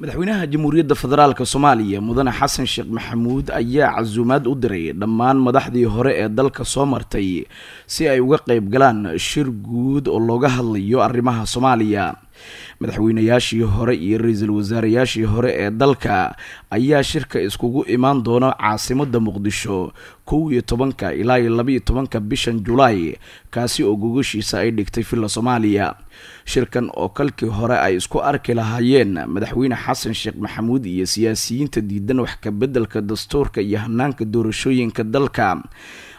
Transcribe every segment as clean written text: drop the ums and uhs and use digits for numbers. madaxweynaha jamhuuriyadda federaalka Soomaaliya mudane Xasan Sheekh Maxamuud ayaa casuumad u diray dhammaan madaxdii hore ee dalka soo martay si ay uga qayb galaan shir guud oo looga hadlayo arrimaha Soomaaliya madaxweynayaashii hore iyo ra'iisul wasaarayaashii hore ee dalka ayaa shirka iskugu iman doona caasimadda Muqdisho 12 ilaa 12 bishan Julaay kaasi oo gogoshiisa ay dhigtay filla Soomaaliya shirkan oo kalkii hore ay isku arki lahaayeen madaxweyne Xasan Sheekh Maxamuud iyo siyaasiyiinta diidan wax ka beddelka dastuurka iyo hanaanka doorashooyinka dalka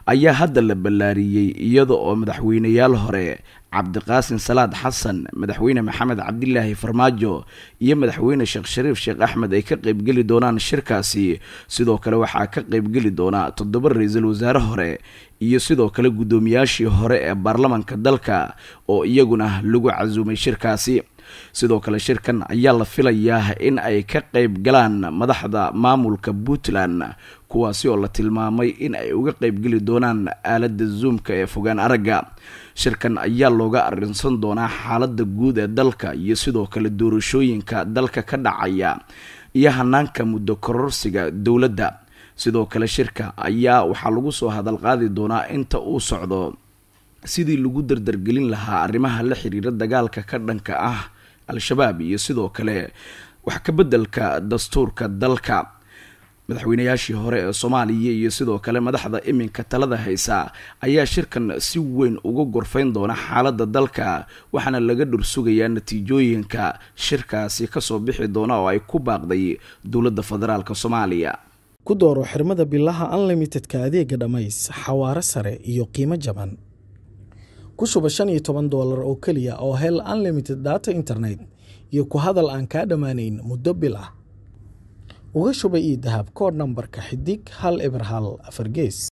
ayaa hadda la ballaariyay iyadoo oo madaxweynayaal hore cabdiqaasin salaad xasan madaxweyne maxamed cabdilaahi farmaajo iyo madaxweyne sheekh shariif sheekh axmed ay ka qayb geli doonaan shirkaasi sidoo kale waxaa ka qayb geli doona 7 ra'iisul wasaare hore iyo sidoo kale gudoomiyaashii hore ee baarlamaanka dalka oo iyaguna lagu casuumay shirkaasi sidoo kale shirkan ayaa la filayaa in ay ka qayb galaan madaxda maamulka Puntland kuwaasi oo la tilmaamay in ay uga qayb geli doonaan aaladda zoomka ee fogaan araga shirkan ayaa looga arrinsan doonaa xaaladda guud ee dalka iyo sidoo kale doorashooyinka dalka ka dhacaya iyo hanaanka muddo kororsiga dawladda sidoo kale shirka ayaa waxa lagu soo hadal qaadi doonaa inta uu socdo sidii lagu dardargelin lahaa arrimaha la xiriira dagaalka ka dhanka ah al-shabaab iyo sidoo kale wax ka beddelka dastuurka dalka madaxweynayaashii hore ee Soomaaliya iyo sidoo kale madaxda iminka talada haysa ayaa shirkan si weyn uga gorfayn doona xaaladda dalka waxana laga dhursugayaa natiijooyinka shirkaasi ka soo bixi doona oo ay ku baaqday dawladda federaalka Soomaaliya ku dooro xirmada billaha unlimited ka adeega dhamays xawaare sare iyo qiimo jaban ku shuba $15 oo kaliya oo hel unlimited data internet iyo ku hadal aan ka dhamaanayn muddo bil ah وغشوا بإيدها بكور نمبر كحديك هال إبرهال أفرجيس